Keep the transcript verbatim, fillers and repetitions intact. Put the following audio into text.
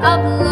Of love.